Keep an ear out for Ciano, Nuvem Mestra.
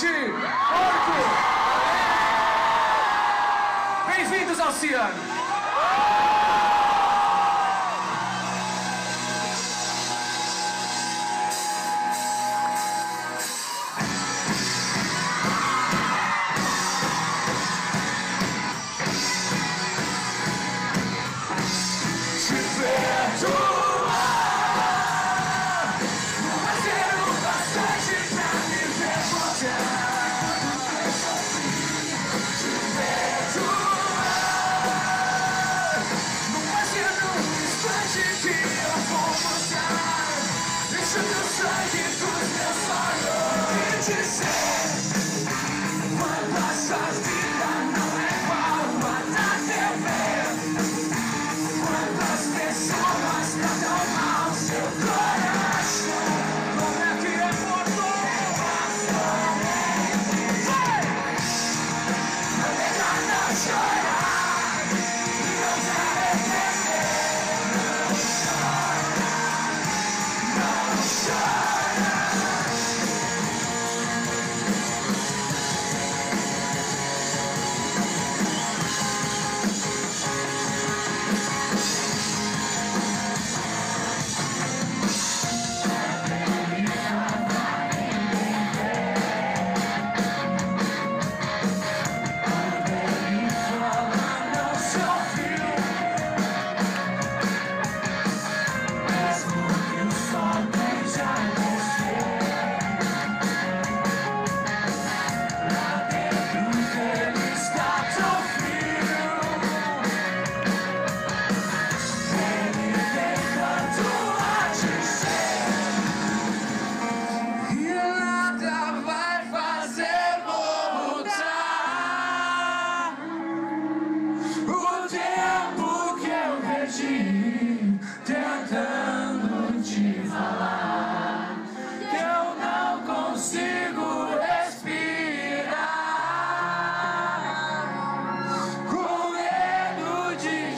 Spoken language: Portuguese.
Forte! Forte! Bem-vindos ao Ciano!